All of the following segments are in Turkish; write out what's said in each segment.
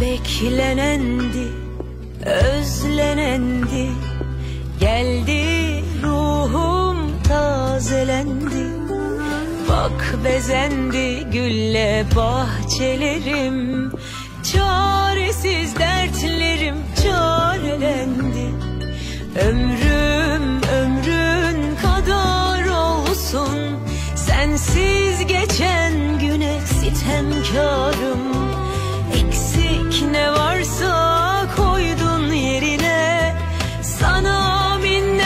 Beklenendi, özlenendi, geldi ruhum tazelendi. Bak bezendi gülle bahçelerim, çaresiz dertlerim çarelendi. Ömrüm ömrün kadar olsun, sensiz geçen güne sitemkârım. Eksik ne varsa koydun yerine, sana minnettarım.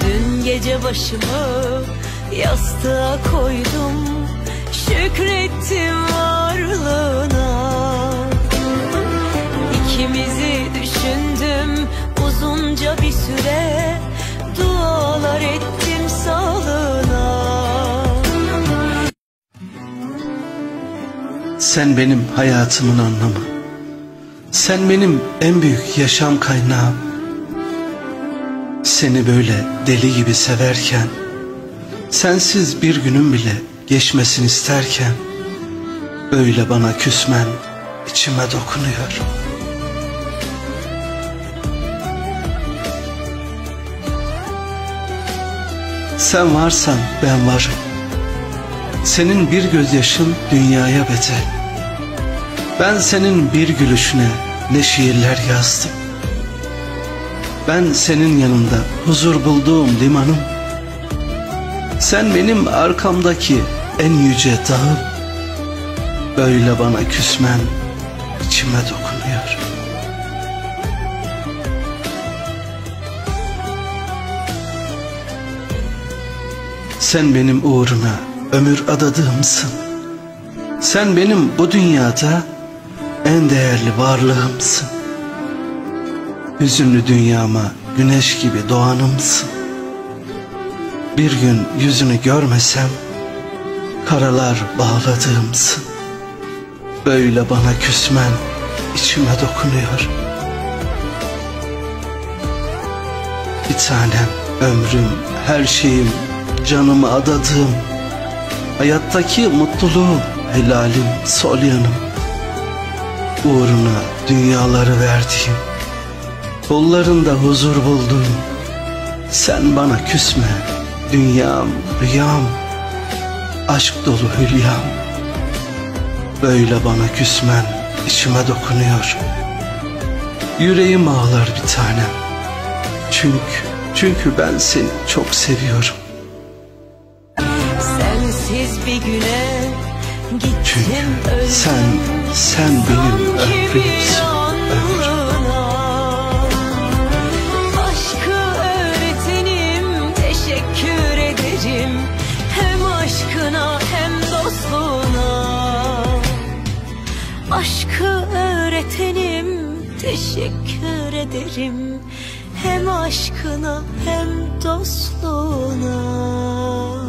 Dün gece başımı yastığa koydum, şükrettim varlığına. İkimizi düşündüm uzunca bir süre, dualar ettim sağlığına. Sen benim hayatımın anlamı, sen benim en büyük yaşam kaynağım. Seni böyle deli gibi severken, sensiz bir günün bile geçmesini isterken, öyle bana küsmen içime dokunuyor. Sen varsan ben varım, senin bir gözyaşın dünyaya bedel. Ben senin bir gülüşüne ne şiirler yazdım. Ben senin yanında huzur bulduğum limanım. Sen benim arkamdaki en yüce dağım. Böyle bana küsmen içime dokunuyor. Sen benim uğruna ömür adadığımsın. Sen benim bu dünyada en değerli varlığımsın. Hüzünlü dünyama güneş gibi doğanımsın. Bir gün yüzünü görmesem karalar bağladığımsın. Böyle bana küsmen içime dokunuyor. Bir tanem, ömrüm, her şeyim, canımı adadığım, hayattaki mutluluğum, helalim, sol yanım. Uğruna dünyaları verdiğim, kollarında huzur buldum. Sen bana küsme, dünyam, rüyam, aşk dolu hülyam. Böyle bana küsmen içime dokunuyor. Yüreğim ağlar bir tanem, çünkü ben seni çok seviyorum. Çünkü sen benim ömrümsün. Aşkı öğretenim, teşekkür ederim, hem aşkına hem dostluğuna. Aşkı öğretenim, teşekkür ederim, hem aşkına hem dostluğuna.